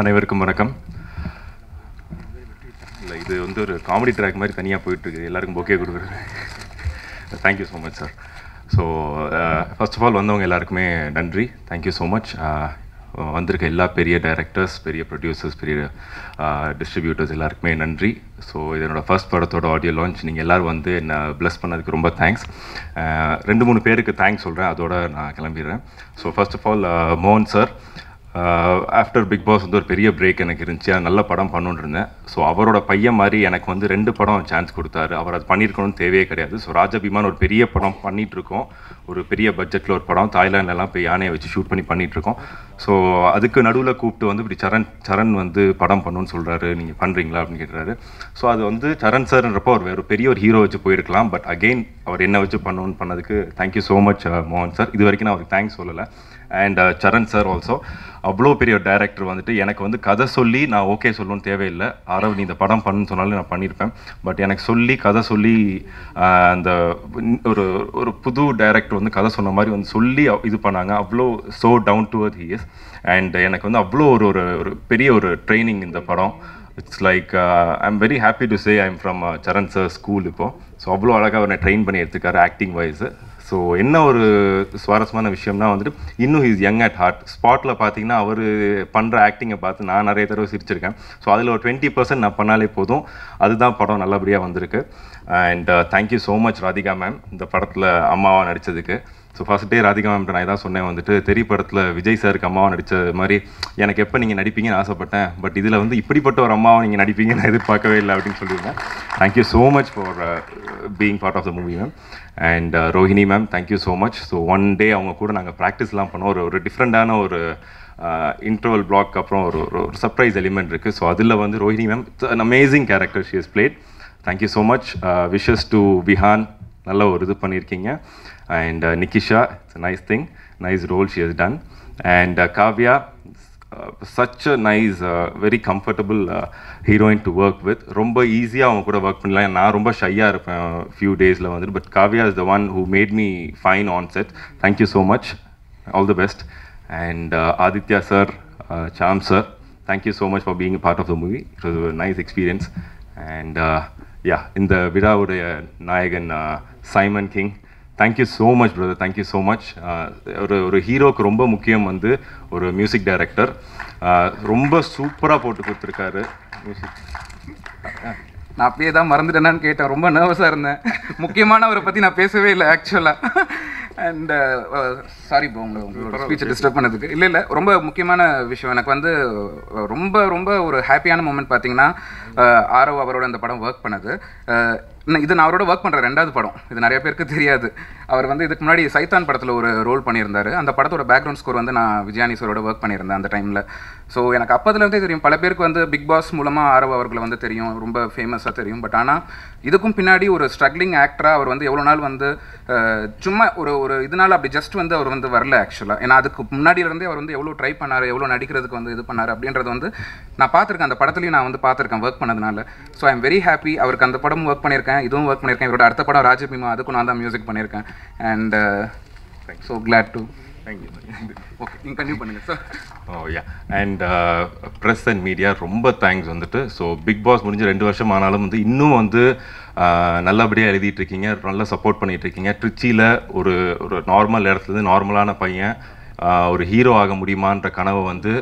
அனைவருக்கும் வணக்கம் இல்லை இது வந்து ஒரு காமெடி ட்ராக் மாதிரி தனியாக போயிட்டுருக்கு எல்லாருக்கும் பொக்கே கொடுக்குறது thank you so much sir so first of all வந்தவங்க எல்லாருக்குமே நன்றி தேங்க்யூ ஸோ மச் வந்திருக்க எல்லா பெரிய டைரக்டர்ஸ் பெரிய ப்ரொடியூசர்ஸ் பெரிய டிஸ்ட்ரிபியூட்டர்ஸ் எல்லாருக்குமே நன்றி ஸோ இதனோட ஃபர்ஸ்ட் படத்தோட ஆடியோ லான்ச் நீங்கள் எல்லோரும் வந்து என்னை ப்ளஸ் பண்ணதுக்கு ரொம்ப தேங்க்ஸ் ரெண்டு மூணு பேருக்கு தேங்க்ஸ் சொல்கிறேன் அதோட நான் கிளம்பிடுறேன் ஸோ ஃபர்ஸ்ட் ஆஃப் ஆல் மோகன் சார் ஆஃப்டர் பிக் பாஸ் வந்து ஒரு பெரிய பிரேக் எனக்கு இருந்துச்சு நல்ல படம் பண்ணிட்டு இருந்தேன் ஸோ அவரோட பையன் மாதிரி எனக்கு வந்து ரெண்டு படம் சான்ஸ் கொடுத்தாரு அவர் அது பண்ணியிருக்கணும்னு தேவையே கிடையாது ஸோ ராஜபிமான் ஒரு பெரிய படம் பண்ணிகிட்ருக்கோம் ஒரு பெரிய பட்ஜெட்டில் ஒரு படம் தாய்லாண்ட்லலாம் போய் யானையை வச்சு ஷூட் பண்ணிகிட்ருக்கோம் ஸோ அதுக்கு நடுவில் கூப்பிட்டு வந்து இப்படி சரண் வந்து படம் பண்ணணுன்னு சொல்கிறாரு நீங்கள் பண்ணுறீங்களா அப்படின்னு கேட்குறாரு ஸோ அது வந்து சரண் சார்ன்றப்போ அவர் வேறு பெரிய ஒரு ஹீரோ வச்சு போயிருக்கலாம் பட் அகெயின் அவர் என்ன வச்சு பண்ணணுன்னு பண்ணதுக்கு தேங்க்யூ ஸோ மச் மோகன் சார் இது வரைக்கும் நான் அவருக்கு தேங்க்ஸ் சொல்லலை அண்ட் சரண் சார் ஆல்சோ அவ்வளோ பெரிய டைரக்டர் வந்துட்டு எனக்கு வந்து கதை சொல்லி நான் ஓகே சொல்லணும்னு தேவையில்லை ஆரவ் நீ இந்த படம் பண்ணுன்னு சொன்னாலும் நான் பண்ணியிருப்பேன் பட் எனக்கு சொல்லி கதை சொல்லி அந்த ஒரு ஒரு புது டைரக்டர் வந்து கதை சொன்ன மாதிரி வந்து சொல்லி இது பண்ணாங்க அவ்வளோ so down to earth he is and எனக்கு வந்து அவ்வளோ ஒரு ஒரு பெரிய ஒரு ட்ரைனிங் இந்த படம் it's like I am very happy to say I am from Charan sir school இப்போது ஸோ அவ்வளோ அழகாக அவரை ட்ரெயின் பண்ணி எடுத்துக்காரு ஆக்டிங் வைஸு ஸோ என்ன ஒரு சுவாரஸ்யமான விஷயம்னா வந்துட்டு இன்னும் ஹீஸ் யங் அட் ஹார்ட் ஸ்பாட்டில் பார்த்தீங்கன்னா அவர் பண்ணுற ஆக்டிங்கை பார்த்து நான் நிறைய தடவை சிரிச்சிருக்கேன் ஸோ அதில் ஒரு 20% நான் பண்ணாலே போதும் அதுதான் படம் நல்லபடியாக வந்திருக்கு and thank you so much Radhika ma'am இந்த படத்தில் அம்மாவாக நடித்ததுக்கு ஸோ ஃபர்ஸ்ட் டே ராதிகா மேம்கிட்ட நான் இதான் சொன்னேன் வந்துட்டு தெரிய படத்தில் விஜய் சாருக்கு அம்மாவாக நடித்தது மாதிரி எனக்கு எப்போ நீங்கள் நடிப்பீங்கன்னு ஆசைப்பட்டேன் பட் இதில் வந்து இப்படிப்பட்ட ஒரு அம்மாவை நீங்கள் நடிப்பீங்கன்னு நான் எதிர்பார்க்கவே இல்லை அப்படின்னு சொல்லியிருந்தேன் thank you so much for being part of the movie ma'am and Rohini ma'am thank you so much so one day அவங்க கூட நாங்கள் ப்ராக்டிஸ்லாம் பண்ணோம் ஒரு டிஃப்ரெண்ட்டான ஒரு இன்டர்வல் பிளாக் அப்புறம் ஒரு ஒரு சர்ப்ரைஸ் எலிமெண்ட் இருக்குது ஸோ அதில் வந்து Rohini ma'am it's an amazing character she is played thank you so much wishes to Vihan நல்ல ஒரு இது பண்ணியிருக்கீங்க and Nikisha it's a nice thing nice role she has done and Kavya such a nice very comfortable heroine to work with ரொம்ப ஈஸியாக அவங்க கூட work பண்ணலாம் நான் ரொம்ப ஷையாக இருப்பேன் ஃபியூ டேஸில் வந்துட்டு but Kavya is the one who made me fine on set thank you so much all the best and Aditya sir Sam sir thank you so much for being part of the movie it was a nice experience and yeah இந்த விழாவுடைய நாயகன் Simon King thank you so much brother thank you so much ஒரு ஒரு ஹீரோவுக்கு ரொம்ப முக்கியம் வந்து ஒரு மியூசிக் டைரக்டர் ரொம்ப சூப்பராக போட்டு கொடுத்துருக்காரு மியூசிக் நான் அப்படியே தான் மறந்துட்டேனான்னு கேட்டேன் ரொம்ப நர்வஸாக இருந்தேன் முக்கியமானவரை பற்றி நான் பேசவே இல்லை ஆக்சுவலாக அண்ட் சாரி இப்போ உங்களோட ஸ்பீச்சை டிஸ்டர்ப் பண்ணதுக்கு இல்லை ரொம்ப முக்கியமான விஷயம் எனக்கு வந்து ரொம்ப ரொம்ப ஒரு ஹாப்பியான மூமெண்ட் பார்த்தீங்கன்னா ஆரவ் அவரோட அந்த படம் ஒர்க் பண்ணது இது நான் அவரோட ஒர்க் பண்ணுற ரெண்டாவது படம் இது நிறைய பேருக்கு தெரியாது அவர் வந்து இதுக்கு முன்னாடி சைத்தான் படத்தில் ஒரு ரோல் பண்ணியிருந்தார் அந்த படத்தோட பேக்ரவுண்ட் ஸ்கோர் வந்து நான் விஜயானி சாரோட ஒர்க் பண்ணியிருந்தேன் அந்த டைமில் ஸோ எனக்கு அப்போதுலேருந்தே தெரியும் பல பேருக்கு வந்து பிக் பாஸ் மூலமாக ஆரவ் அவர்களை வந்து தெரியும் ரொம்ப ஃபேமஸாக தெரியும் பட் ஆனால் இதுக்கும் பின்னாடி ஒரு ஸ்ட்ரகிளிங் ஆக்டராக அவர் வந்து எவ்வளோ நாள் வந்து சும்மா ஒரு ஒரு இதனால் அப்படி ஜஸ்ட் வந்து அவர் வந்து வரல ஆக்சுவலாக ஏன்னா அதுக்கு முன்னாடியிலேருந்தே அவர் வந்து எவ்வளோ ட்ரை பண்ணார் எவ்வளோ நடிக்கிறதுக்கு வந்து இது பண்ணார் அப்படின்றது வந்து நான் பார்த்துருக்கேன் அந்த படத்துலையும் நான் வந்து பார்த்துருக்கேன் ஒர்க் பண்ணதுனால so I am very happy அவருக்கு அந்த படமும் ஒர்க் பண்ணியிருக்கேன் இதுவும் ஒர்க் பண்ணியிருக்கேன் இவரோட அடுத்த படம் ராஜபிமா அதுக்கும் நான் தான் மியூசிக் பண்ணியிருக்கேன் and so glad to thank you okay நீங்கள் கண்டினியூ பண்ணுங்கள் sir yeah and press and media ரொம்ப தேங்க்ஸ் வந்துட்டு ஸோ பிக் பாஸ் முடிஞ்சு 2 வருஷம் ஆனாலும் வந்து இன்னும் வந்து நல்லபடியாக எழுதிட்டுருக்கீங்க நல்லா சப்போர்ட் பண்ணிகிட்ருக்கீங்க ட்ரிச்சியில் ஒரு ஒரு நார்மல் இடத்துலேருந்து நார்மலான பையன் ஒரு ஹீரோ ஆக முடியுமான்ற கனவை வந்து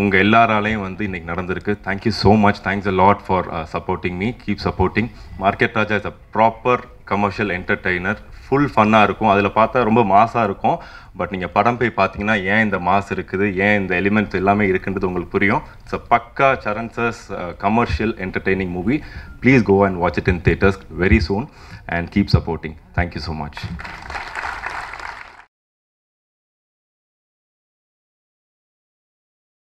உங்கள் எல்லாராலையும் வந்து இன்றைக்கி நடந்திருக்கு thank you so much thanks a lot for supporting me keep supporting market Raja is a proper commercial entertainer full ஃபன்னாக இருக்கும் அதில் பார்த்தா ரொம்ப மாஸாக இருக்கும் பட் நீங்கள் படம் போய் பார்த்தீங்கன்னா ஏன் இந்த மாஸ் இருக்குது ஏன் இந்த எலிமெண்ட்ஸ் எல்லாமே இருக்குன்றது உங்களுக்கு புரியும் இட்ஸ் அ பக்கா Charan sir's commercial entertaining movie please go and watch it in theatres very soon and keep supporting thank you so much